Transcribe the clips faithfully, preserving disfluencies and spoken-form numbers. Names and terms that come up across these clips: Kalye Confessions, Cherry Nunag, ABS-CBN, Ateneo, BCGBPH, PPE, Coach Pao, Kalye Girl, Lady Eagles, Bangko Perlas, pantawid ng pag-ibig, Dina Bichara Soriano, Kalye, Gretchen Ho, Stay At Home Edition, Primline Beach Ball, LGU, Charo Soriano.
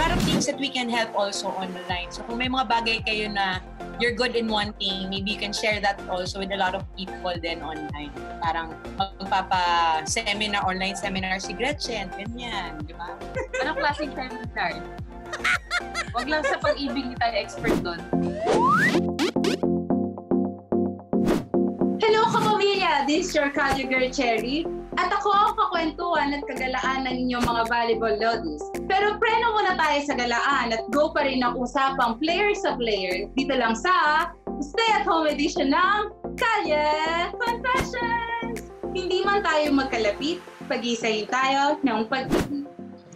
lot of things that we can help also online. So kung may mga bagay kayo na you're good in one thing, maybe you can share that also with a lot of people then online. Parang magpapa-seminar, online seminar si Gretchen, ganyan, di ba? Anong klaseng seminar? Wag lang sa pag-ibig, tayo expert doon. Hello kapamilya! This is your Kalye Girl Cherry. At ako ang kakwentuhan at kagalaan ng inyong mga volleyball lodis. Pero preno muna tayo sa galaan at go pa rin ang usapang player sa player dito lang sa Stay At Home Edition ng Kalye Confessions! Hindi man tayo magkalapit, pag-isayin tayo ng pag-ibig.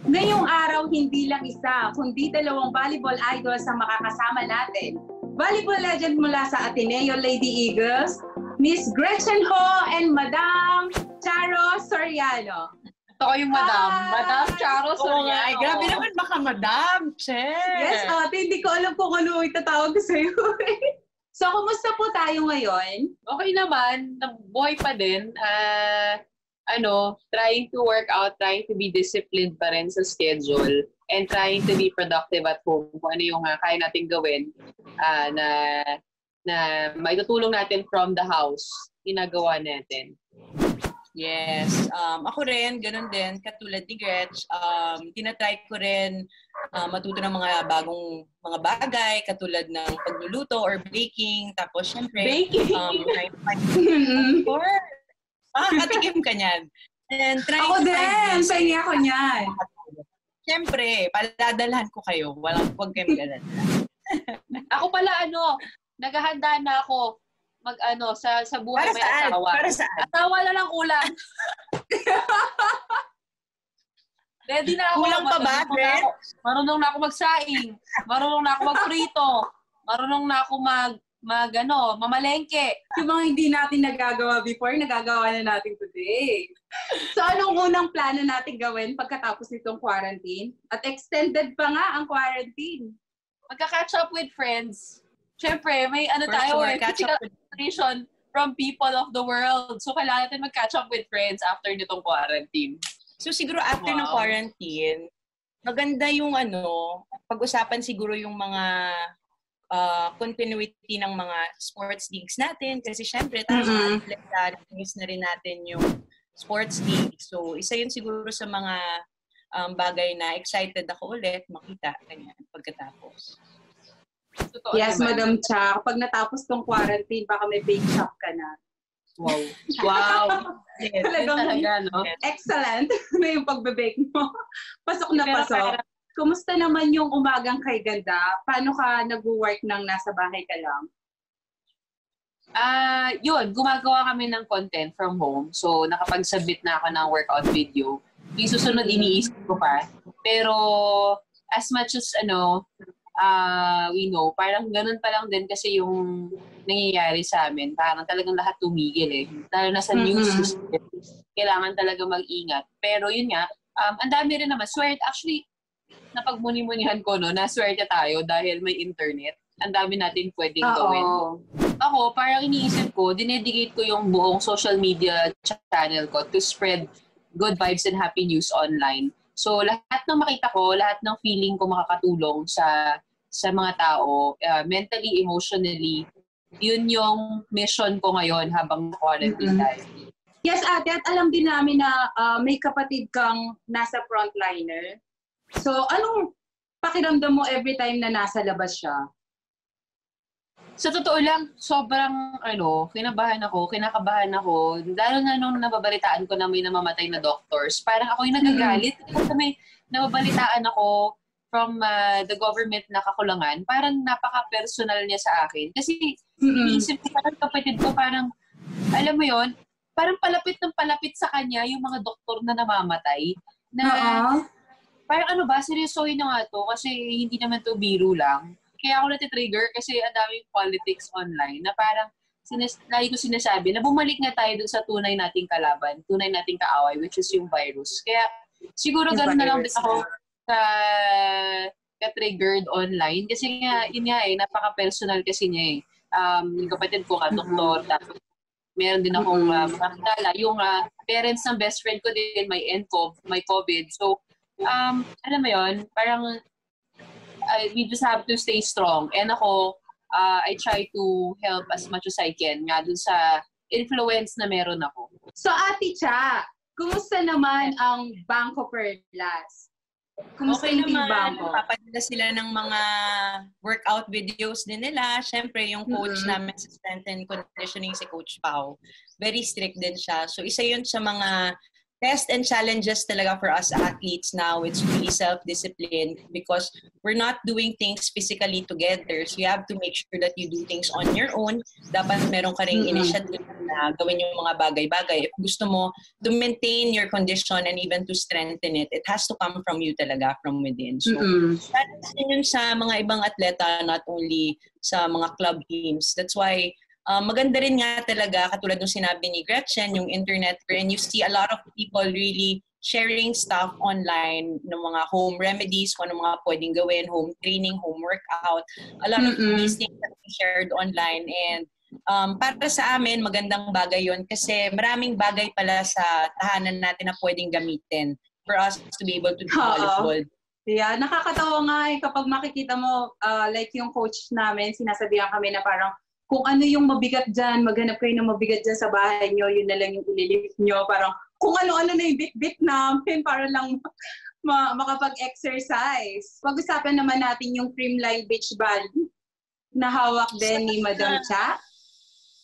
Ngayong araw, hindi lang isa, kundi dalawang volleyball idols ang makakasama natin. Volleyball legend mula sa Ateneo, Lady Eagles, Miss Gretchen Ho and Madam Charo Soriano. Ito yung Madam. Hi. Madam Charo Soriano. Ay, grabe naman baka Madam. Cheers! Yes, ate. Hindi ko alam kung ano itatawag ko sa'yo. So, kumusta po tayo ngayon? Okay naman. Buhay pa din. Uh, ano, trying to work out, trying to be disciplined pa rin sa schedule, and trying to be productive at home. Kung ano yung uh, kaya natin gawin uh, na... na may tutulong natin from the house, ginagawa natin. Yes. Um, ako rin, ganun din, katulad ni Gretch, um, tinatry ko rin uh, matuto ng mga bagong mga bagay, katulad ng pagluluto or baking, tapos syempre... Baking? Um, of course. Ah, katikim ka niyan. And ako din, sa inyo ako niyan. Syempre, paladalhan ko kayo. Walang huwag kayong galadalhan. Ako pala, ano, naghahanda na ako mag ano sa sa buhay may asawa. Para saan? Asawa na lang ulam. Ready na ako. Ulang pa ba? Marunong, marunong na ako magsaing. Marunong na ako magprito. Marunong na ako mag mag ano, mamalengke. Yung mga hindi natin nagagawa before, nagagawa na natin today. So anong unang plano natin gawin pagkatapos nitong quarantine? At extended pa nga ang quarantine. Magka-catch up with friends. Siyempre, may ano For tayo, sure, eh, physical inspiration from people of the world. So, kailangan natin mag-catch up with friends after nitong quarantine. So, siguro after wow. ng quarantine, maganda yung ano, pag-usapan siguro yung mga uh, continuity ng mga sports leagues natin. Kasi siyempre, tayo mm-hmm. na miss na rin natin yung sports league. So, isa yun siguro sa mga um, bagay na excited ako ulit makita ganyan, pagkatapos. Totoo, yes, diba? Madam Cha, kapag natapos tong quarantine, baka may bake shop ka na. Wow. Wow. Yes, talagang talaga, no? Excellent na yung pagbe-bake mo. Pasok na pasok. Kumusta naman yung umagang kay ganda? Paano ka nag-work nang nasa bahay ka lang? Ah, uh, yun. Gumagawa kami ng content from home. So, nakapag-submit na ako ng workout video. Yung susunod, iniisip ko pa. Pero, as much as, ano, Uh, we know, parang ganun pa lang din kasi yung nangyayari sa amin. Parang talagang lahat tumigil eh. Lalo na sa mm-hmm. news system. Kailangan talaga mag-ingat. Pero yun nga, um, ang dami rin naman. Swerte, actually, napagmunimunihan ko, no, na swerte tayo dahil may internet. Ang dami natin pwedeng Uh-oh. gawin. Ako, parang iniisip ko, dinedicate ko yung buong social media channel ko to spread good vibes and happy news online. So, lahat ng makita ko, lahat ng feeling ko makakatulong sa sa mga tao, uh, mentally, emotionally, yun yung mission ko ngayon habang quarantine tayo. Yes, ate. At alam din namin na uh, may kapatid kang nasa frontliner. So, anong pakiramdam mo every time na nasa labas siya? Sa totoo lang, sobrang ano, kinabahan ako, kinakabahan ako. Lalo na nung nababalitaan ko na may namamatay na doctors, parang ako yung nagagalit. Kasi may nababalitaan ako from uh, the government na kakulangan, parang napaka-personal niya sa akin. Kasi iniisip ko parang kapatid ko, parang, alam mo yon, parang palapit ng palapit sa kanya yung mga doktor na namamatay. Na, uh-huh. parang ano ba, seryosohin na nga to kasi hindi naman to biro lang. Kaya ako natitrigger kasi ang daming politics online na parang sinas- lagi ko sinasabi na bumalik nga tayo dun sa tunay nating kalaban, tunay nating kaaway, which is yung virus. Kaya siguro gano'n na lang din ako ka- ka-triggered online kasi nga, yun nga eh, napaka-personal kasi niya eh. Um, yung kapatid ko ka, doktor, tapos meron din akong uh, makakilala. Yung uh, parents ng best friend ko din, may end COVID, may COVID. So, um, alam mo yun, parang I, we just have to stay strong. And ako, uh, I try to help as much as I can nga dun sa influence na meron ako. So, Ate Cha, kumusta naman ang Bangko Perlas? Kumusta okay yung naman, papadala sila ng mga workout videos din nila. Siyempre, yung coach mm-hmm. namin sa strength and conditioning, si Coach Pao, very strict din siya. So, isa yun sa mga test and challenges talaga for us athletes now. It's really self-discipline because we're not doing things physically together. So, you have to make sure that you do things on your own. Dapat meron ka rin mm-hmm. initiative na gawin yung mga bagay-bagay. If gusto mo to maintain your condition and even to strengthen it, it has to come from you talaga, from within. So, mm-hmm. that's yun sa mga ibang atleta, not only sa mga club teams. That's why uh, maganda rin nga talaga, katulad ng sinabi ni Gretchen, yung internet, and you see a lot of people really sharing stuff online, ng mga home remedies, kung ano mga pwedeng gawin, home training, home workout. A lot mm-hmm. of these things that we shared online, and Um, para sa amin, magandang bagay yun kasi maraming bagay pala sa tahanan natin na pwedeng gamitin for us to be able to do volleyball. Yeah, nakakatawa nga eh, kapag makikita mo, uh, like yung coach namin, sinasabihan kami na parang kung ano yung mabigat dyan, maghanap kayo ng mabigat dyan sa bahay nyo, yun na lang yung ililift nyo. Parang kung ano-ano na yung bit-bit namin para lang ma makapag-exercise. Pag-usapan naman natin yung Primline Beach Ball na hawak din ni Madam Cha.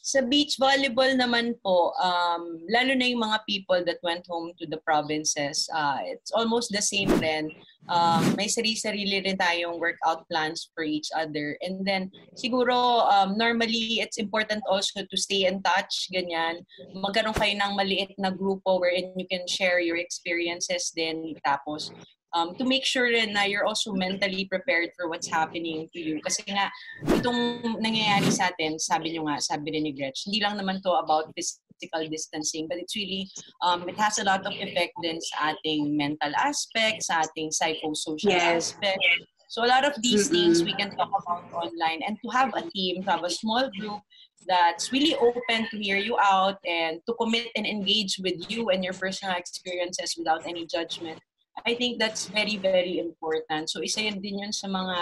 Sa beach volleyball naman po, um, lalo na yung mga people that went home to the provinces, uh, it's almost the same rin. Um, may sarili-sarili rin tayong workout plans for each other. And then, siguro, um, normally, it's important also to stay in touch, ganyan. Magkaroon kayo ng maliit na grupo wherein you can share your experiences din. Tapos, Um, to make sure rin na you're also mentally prepared for what's happening to you. Kasi nga, itong nangyayari sa atin, sabi nyo nga, sabi rin ni Gretchen, hindi lang naman to about physical distancing, but it's really, um, it has a lot of effect din sa ating mental aspect, sa ating psychosocial yes. aspect. Yes. So a lot of these mm-hmm. things we can talk about online. And to have a team, to have a small group that's really open to hear you out and to commit and engage with you and your personal experiences without any judgment, I think that's very, very important. So, isa yun din yun sa mga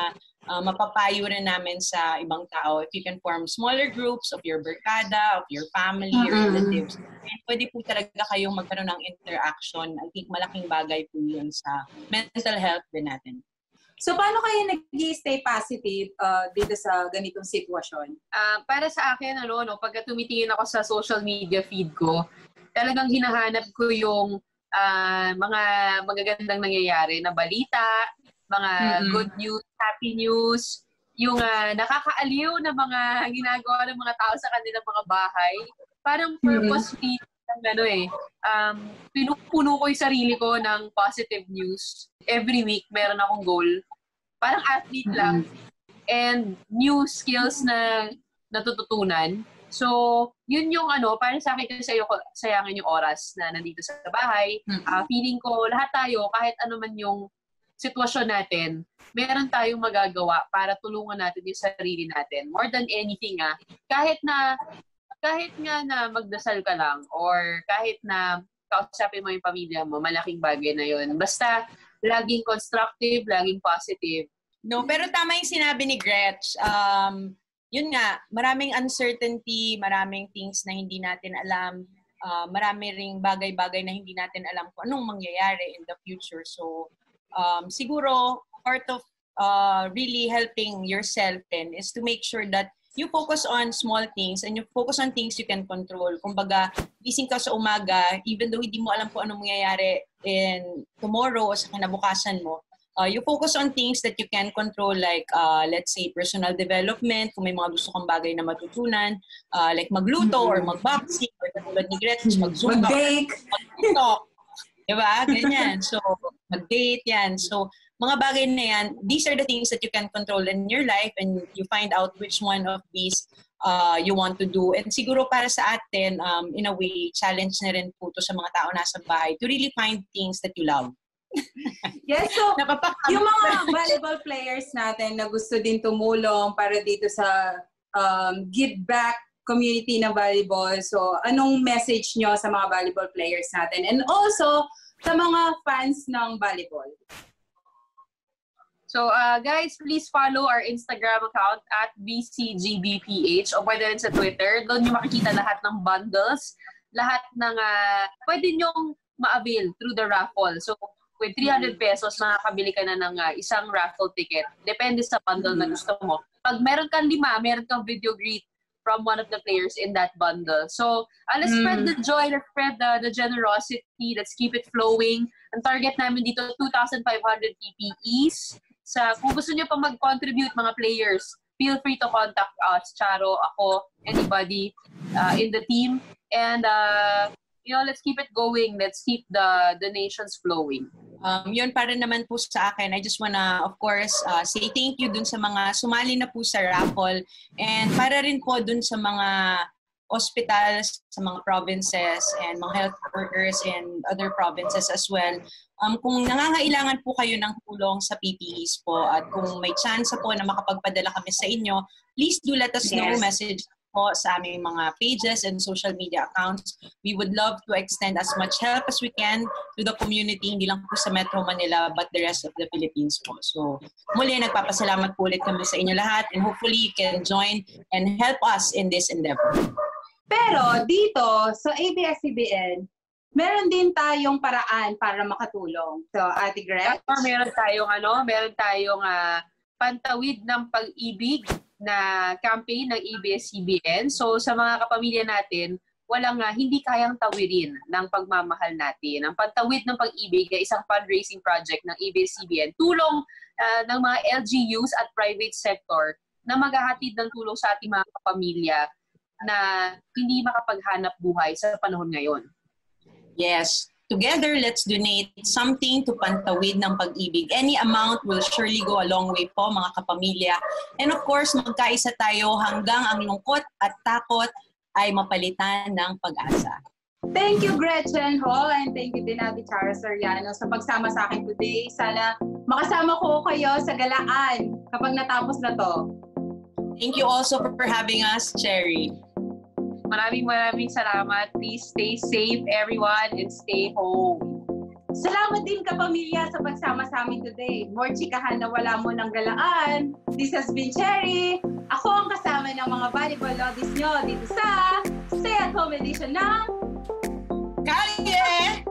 uh, mapapayo rin namin sa ibang tao. If you can form smaller groups of your barkada, of your family, mm-hmm. your relatives, pwede po talaga kayong magkaroon ng interaction. I think malaking bagay po yun sa mental health din natin. So, paano kayo nag-stay positive uh, dito sa ganitong sitwasyon? Uh, para sa akin, ano, no, pagka tumitingin ako sa social media feed ko, talagang hinahanap ko yung Uh, mga magagandang nangyayari na balita, mga mm-hmm. good news, happy news, yung uh, nakakaaliw na mga ginagawa ng mga tao sa kanilang mga bahay. Parang purposefully, mm-hmm. ano eh, um, pinupuno ko yung sarili ko ng positive news. Every week, meron akong goal. Parang athlete mm-hmm. lang. And new skills na natututunan. So, yun yung ano, parang sa akin kasi sayangin yung oras na nandito sa bahay. Mm-hmm. Uh, feeling ko, lahat tayo, kahit ano man yung sitwasyon natin, meron tayong magagawa para tulungan natin yung sarili natin. More than anything, ah, kahit na, kahit nga na magdasal ka lang or kahit na kausapin mo yung pamilya mo, malaking bagay na yun. Basta, laging constructive, laging positive. No, pero tama yung sinabi ni Gretch. Um, Yun nga, maraming uncertainty, maraming things na hindi natin alam, uh, marami ring bagay-bagay na hindi natin alam kung anong mangyayari in the future. So, um, siguro, part of uh, really helping yourself then is to make sure that you focus on small things and you focus on things you can control. Kumbaga, gising ka sa umaga, even though hindi mo alam kung anong mangyayari in tomorrow o sa kinabukasan mo, Uh, you focus on things that you can control, like, uh, let's say, personal development, kung may mga gusto kang bagay na matutunan, uh, like magluto mm-hmm. or magboxing, or katulad ni Gretch, mag-zumba, mag-tiktok, diba? Ganyan. So, mag-date, yan. So, mga bagay na yan, these are the things that you can control in your life and you find out which one of these uh, you want to do. And siguro para sa atin, um, in a way, challenge na rin po to sa mga tao nasa bahay to really find things that you love. Yes, so yung mga volleyball players natin na gusto din tumulong para dito sa um, give back community ng volleyball. So, anong message nyo sa mga volleyball players natin? And also, sa mga fans ng volleyball? So, uh, guys, please follow our Instagram account at B C G B P H o pwede rin sa Twitter. Doon nyo makikita lahat ng bundles, lahat ng uh, pwede nyong ma-avail through the raffle. So, with three hundred pesos, makakabili ka na ng uh, isang raffle ticket. Depende sa bundle na gusto mo. Pag meron kang lima, meron kang video greet from one of the players in that bundle. So, uh, let's mm. spread the joy, let's spread the, the generosity, let's keep it flowing. Ang target namin dito, two thousand five hundred P P Es. Sa, kung gusto niyo pa mag-contribute mga players, feel free to contact us, Charo, ako, anybody uh, in the team. And, uh, you know, let's keep it going. Let's keep the donations flowing. Um, yun para naman po sa akin. I just wanna, of course, uh, say thank you dun sa mga sumali na po sa raffle. And para rin po dun sa mga hospitals, sa mga provinces, and mga health workers in other provinces as well. Um, kung nangangailangan po kayo ng tulong sa P P Es po, at kung may chance po na makapagpadala kami sa inyo, please do let us yes. know, message po sa aming mga pages and social media accounts. We would love to extend as much help as we can to the community, hindi lang po sa Metro Manila, but the rest of the Philippines po. So, muli, nagpapasalamat po ulit kami sa inyo lahat, and hopefully you can join and help us in this endeavor. Pero dito, sa A B S C B N, meron din tayong paraan para makatulong. So, Ate Gretch? So, meron tayong, ano, meron tayong uh, pantawid ng pag-ibig na campaign ng A B S C B N. So, sa mga kapamilya natin, walang uh, hindi kayang tawirin ng pagmamahal natin. Ang pantawid ng pag-ibig ay isang fundraising project ng A B S C B N. Tulong uh, ng mga L G Us at private sector na maghahatid ng tulong sa ating mga kapamilya na hindi makapaghanap buhay sa panahon ngayon. Yes. Together, let's donate something to pantawid ng pag-ibig. Any amount will surely go a long way po, mga kapamilya. And of course, magkaisa tayo hanggang ang lungkot at takot ay mapalitan ng pag-asa. Thank you, Gretchen Ho, and thank you din, Dina Bichara Soriano, sa pagsama sa akin today. Sana makasama ko kayo sa galaan kapag natapos na to. Thank you also for having us, Cherry. Maraming maraming salamat. Please stay safe, everyone, and stay home. Salamat din, kapamilya, sa pagsama sa amin today. More chikahan na wala mo ng galaan. This has been Cherry. Ako ang kasama ng mga volleyball lobbies nyo dito sa Stay At Home Edition ng Kalye!